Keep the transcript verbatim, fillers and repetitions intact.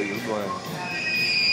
Where are you going?